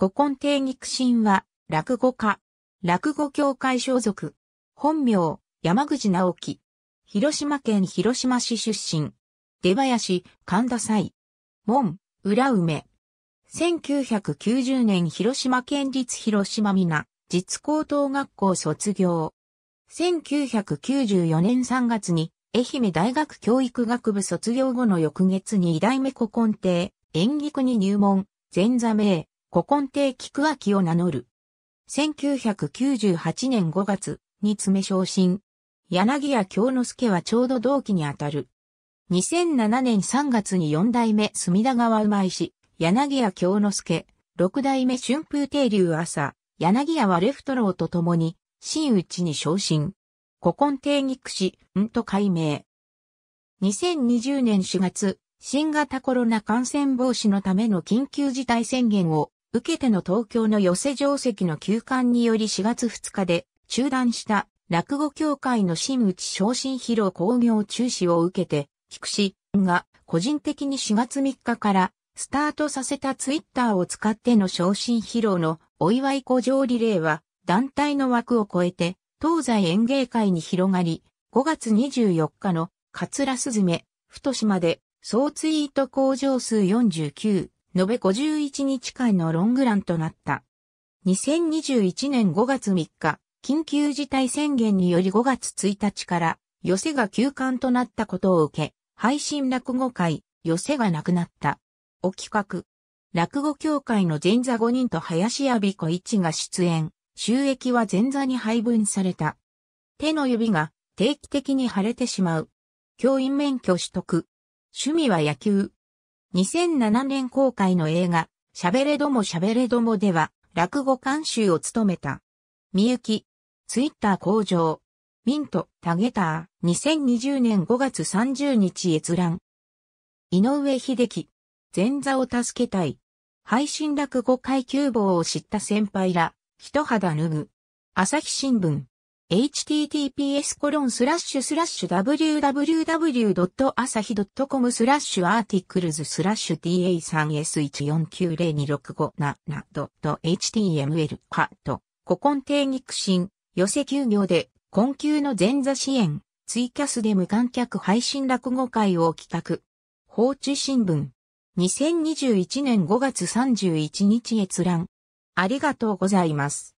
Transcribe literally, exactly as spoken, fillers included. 五根亭肉親は、落語家。落語協会所属。本名、山口直樹。広島県広島市出身。出林、神田斎。門、裏梅。せんきゅうひゃくきゅうじゅうねん広島県立広島皆実高等学校卒業。せんきゅうひゃくきゅうじゅうよねんさんがつに愛媛大学教育学部卒業後の翌月に二代目古今亭圓菊に入門、前座名、古今亭菊秋を名乗る。せんきゅうひゃくきゅうじゅうはちねんごがつに詰昇進。柳家京之助はちょうど同期にあたる。にせんななねんさんがつに四代目隅田川馬石、柳家京之助、六代目春風亭柳朝、柳家はレフトローと共に、真打ちに昇進。古今亭肉師、んと改名。にせんにじゅうねんしがつ、新型コロナ感染防止のための緊急事態宣言を受けての東京の寄席定席の休館によりしがつふつかで中断した落語協会の真打ち昇進披露興行中止を受けて、菊師が個人的にしがつみっかからスタートさせたツイッターを使っての昇進披露のお祝い古城リレーは団体の枠を超えて東西演芸会に広がり、ごがつにじゅうよっかの桂すずめ、太島で総ツイート工場数よんじゅうきゅう、延べごじゅういちにちかんのロングランとなった。にせんにじゅういちねんごがつみっか、緊急事態宣言によりごがつついたちから寄席が休館となったことを受け、配信落語会、寄席がなくなった。を企画。落語協会の前座ごにんと林家美子一が出演、収益は前座に配分された。手の指が定期的に腫れてしまう。教員免許取得。趣味は野球。にせんななねん公開の映画、しゃべれどもしゃべれどもでは、落語監修を務めた。みゆき。ツイッター工場。ミント、タゲター、にせんにじゅうねんごがつさんじゅうにち閲覧。井上秀樹。前座を助けたい。配信落語会窮乏を知った先輩ら、一肌脱ぐ。朝日新聞。エイチティーティーピーエスコロンスラッシュスラッシュダブリューダブリューダブリュードットアサヒドットコムスラッシュアーティクルズスラッシュティーエイさんエスいちよんきゅうゼロにろくごななどドットエイチティーエムエル カット。古今亭肉親。寄席休業で、困窮の前座支援。ツイキャスで無観客配信落語会を企画。放置新聞。にせんにじゅういちねんごがつさんじゅういちにち閲覧。ありがとうございます。